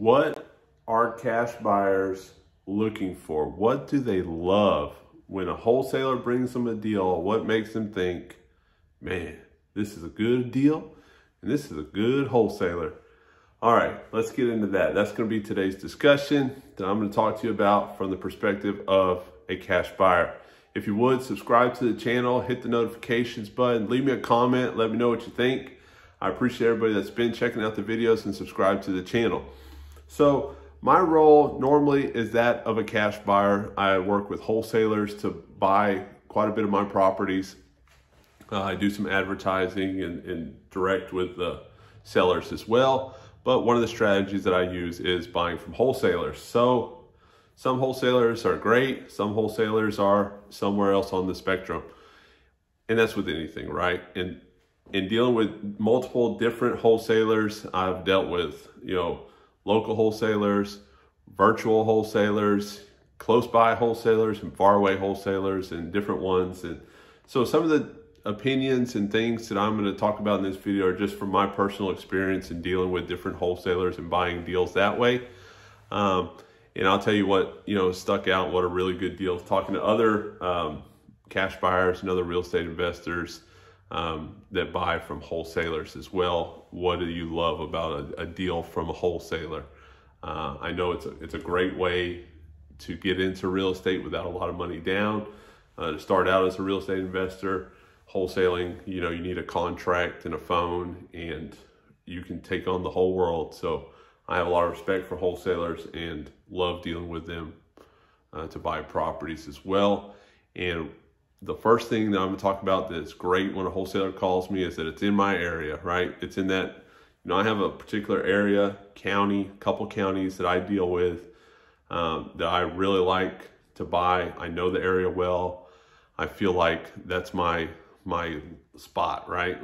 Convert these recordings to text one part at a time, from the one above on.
What are cash buyers looking for? What do they love? When a wholesaler brings them a deal, what makes them think, man, this is a good deal and this is a good wholesaler? All right, let's get into that. That's going to be today's discussion that I'm going to talk to you about from the perspective of a cash buyer. If you would, subscribe to the channel, hit the notifications button, leave me a comment, let me know what you think. I appreciate everybody that's been checking out the videos and subscribed to the channel. So my role normally is that of a cash buyer. I work with wholesalers to buy quite a bit of my properties. I do some advertising and direct with the sellers as well. But one of the strategies that I use is buying from wholesalers. So some wholesalers are great. Some wholesalers are somewhere else on the spectrum. And that's with anything, right? And in dealing with multiple different wholesalers, I've dealt with, local wholesalers, virtual wholesalers, close by wholesalers, and far away wholesalers, and different ones. And so some of the opinions and things that I'm going to talk about in this video are just from my personal experience in dealing with different wholesalers and buying deals that way. And I'll tell you what, stuck out, what are really good deals. Talking to other cash buyers and other real estate investors that buy from wholesalers as well. What do you love about a deal from a wholesaler? I know it's a great way to get into real estate without a lot of money down. To start out as a real estate investor, wholesaling, you need a contract and a phone, and you can take on the whole world. So I have a lot of respect for wholesalers and love dealing with them to buy properties as well. And the first thing that I'm going to talk about that's great when a wholesaler calls me is that it's in my area, right? It's in that, I have a particular area, county, couple counties that I deal with that I really like to buy. I know the area well. I feel like that's my spot, right?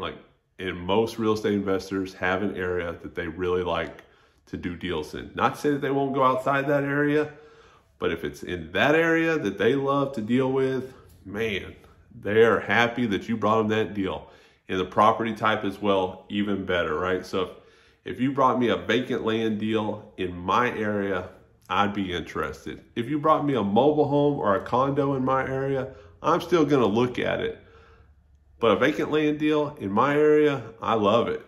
And most real estate investors have an area that they really like to do deals in. Not to say that they won't go outside that area, but if it's in that area that they love to deal with, man, they are happy that you brought them that deal. And the property type as well, even better, right? So if you brought me a vacant land deal in my area, I'd be interested. If you brought me a mobile home or a condo in my area, I'm still gonna look at it. But a vacant land deal in my area, I love it.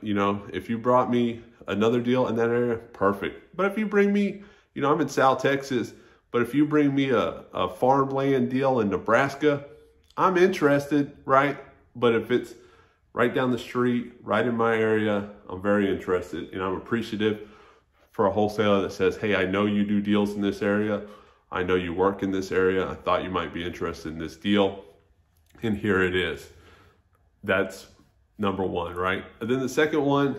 If you brought me another deal in that area, perfect. But if you bring me, I'm in South Texas, but if you bring me a farmland deal in Nebraska, I'm interested, right? But if it's right down the street, right in my area, I'm very interested. And I'm appreciative for a wholesaler that says, hey, I know you do deals in this area. I know you work in this area. I thought you might be interested in this deal. And here it is. That's number one, right? And then the second one,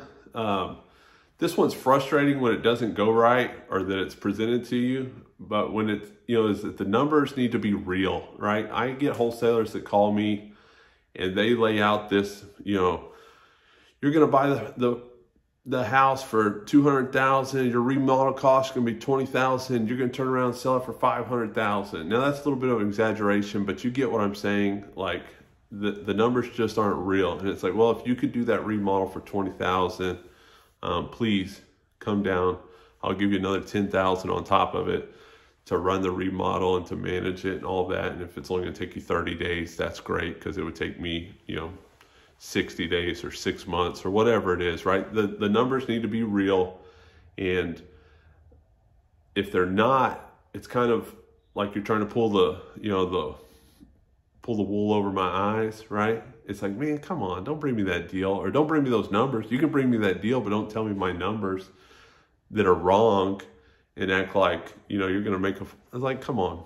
this one's frustrating when it doesn't go right or that it's presented to you, but when it's, is that the numbers need to be real, right? I get wholesalers that call me and they lay out this, you're going to buy the house for $200,000, your remodel cost is going to be $20,000, you're going to turn around and sell it for $500,000. Now that's a little bit of an exaggeration, but you get what I'm saying. The numbers just aren't real. And it's like, well, if you could do that remodel for $20,000, please come down. I'll give you another $10,000 on top of it to run the remodel and to manage it and all that. And if it's only going to take you 30 days, that's great, because it would take me, 60 days or 6 months or whatever it is, right? The numbers need to be real. And if they're not, it's kind of like you're trying to pull the, pull the wool over my eyes, right? It's like, man, come on, don't bring me that deal, or don't bring me those numbers. You can bring me that deal, but don't tell me my numbers that are wrong and act like, you're going to make a, it's like, come on,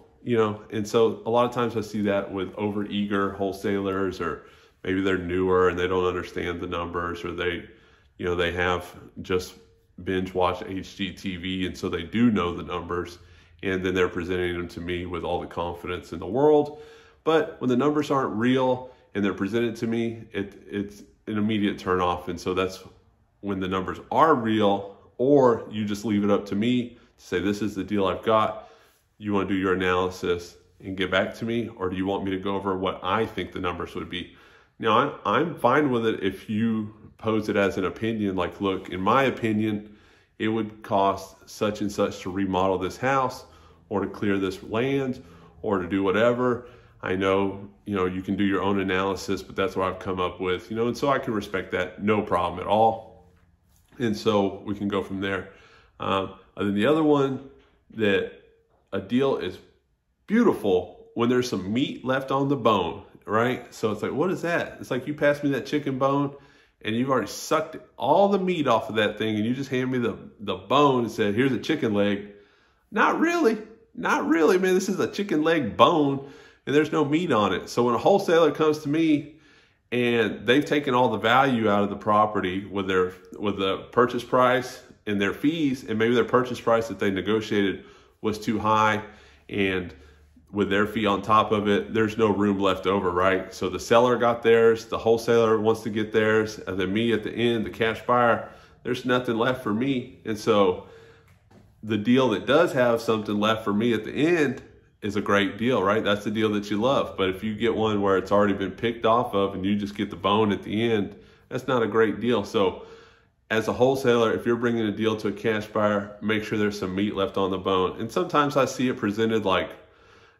And so a lot of times I see that with over eager wholesalers, or maybe they're newer and they don't understand the numbers, or they, they have just binge watched HGTV. And so they do know the numbers, and then they're presenting them to me with all the confidence in the world. But when the numbers aren't real and they're presented to me, it's an immediate turnoff. And so that's when the numbers are real, or you just leave it up to me to say, this is the deal I've got. You want to do your analysis and get back to me? Or do you want me to go over what I think the numbers would be? Now, I'm fine with it if you pose it as an opinion, like, look, in my opinion, it would cost such and such to remodel this house or to clear this land or to do whatever. I know, you can do your own analysis, but that's what I've come up with, and so I can respect that, no problem at all. And so we can go from there. And then the other one, that a deal is beautiful when there's some meat left on the bone, right? So it's like, what is that? It's like you passed me that chicken bone and you've already sucked all the meat off of that thing and you just hand me the bone and said, here's a chicken leg. Not really. Not really, man. This is a chicken leg bone and there's no meat on it. So when a wholesaler comes to me and they've taken all the value out of the property with the purchase price and their fees, and maybe their purchase price that they negotiated was too high, and with their fee on top of it, there's no room left over, right? So the seller got theirs, the wholesaler wants to get theirs, and then me at the end, the cash buyer, there's nothing left for me. And so the deal that does have something left for me at the end is a great deal, right? That's the deal that you love. But if you get one where it's already been picked off of and you just get the bone at the end, that's not a great deal. So as a wholesaler, if you're bringing a deal to a cash buyer, make sure there's some meat left on the bone. And sometimes I see it presented like,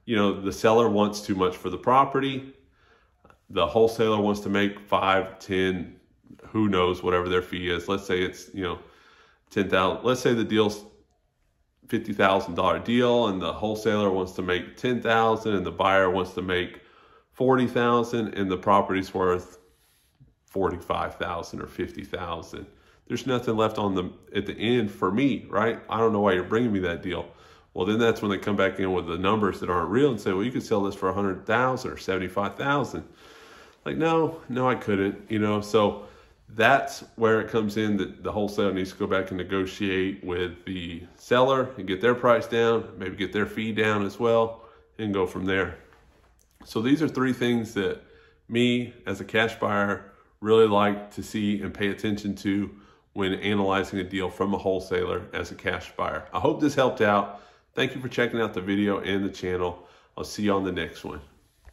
the seller wants too much for the property. The wholesaler wants to make 5, 10, who knows, whatever their fee is. Let's say it's, 10,000. Let's say the deal's $50,000 deal and the wholesaler wants to make 10,000 and the buyer wants to make 40,000 and the property's worth 45,000 or 50,000. There's nothing left on at the end for me, right? I don't know why you're bringing me that deal. Well, then that's when they come back in with the numbers that aren't real and say, well, you could sell this for 100,000 or 75,000. Like, no, I couldn't, so that's where it comes in that the wholesaler needs to go back and negotiate with the seller and get their price down, maybe get their fee down as well, and go from there. So these are 3 things that me as a cash buyer really like to see and pay attention to when analyzing a deal from a wholesaler as a cash buyer. I hope this helped out. Thank you for checking out the video and the channel. I'll see you on the next one.